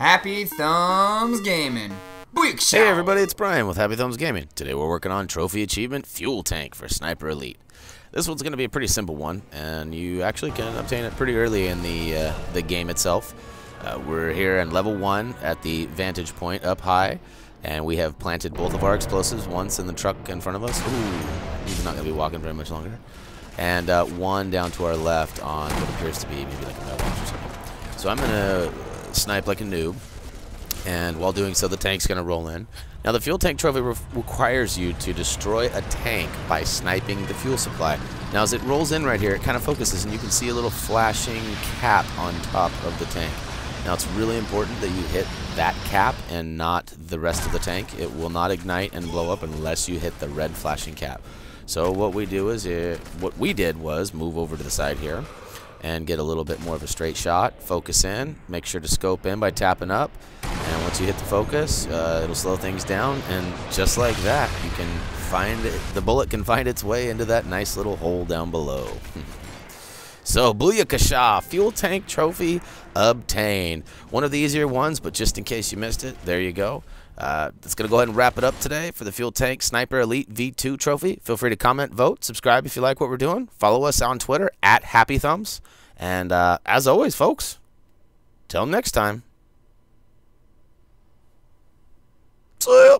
Happy Thumbs Gaming. Booyakasha. Hey everybody, it's Brian with Happy Thumbs Gaming. Today we're working on Trophy Achievement Fuel Tank for Sniper Elite. This one's going to be a pretty simple one, and you actually can obtain it pretty early in the game itself. We're here in level 1 at the vantage point up high, and we have planted both of our explosives, once in the truck in front of us. Ooh, he's not going to be walking very much longer. And one down to our left on what appears to be maybe like a mailbox or something. So I'm going to snipe like a noob, and while doing so the tank's going to roll in. Now the fuel tank trophy requires you to destroy a tank by sniping the fuel supply. Now as it rolls in right here, it kind of focuses and you can see a little flashing cap on top of the tank. Now it's really important that you hit that cap and not the rest of the tank. It will not ignite and blow up unless you hit the red flashing cap. So what we do is, what we did was move over to the side here and get a little bit more of a straight shot, focus in, make sure to scope in by tapping up, and once you hit the focus, it'll slow things down, and just like that, you can find it, the bullet can find its way into that nice little hole down below. So, Booyakasha, fuel tank trophy obtained. One of the easier ones, but just in case you missed it, there you go. That's going to go ahead and wrap it up today for the Fuel Tank Sniper Elite V2 trophy. Feel free to comment, vote, subscribe if you like what we're doing. Follow us on Twitter, @HappyThumbs. And as always, folks, till next time. See ya.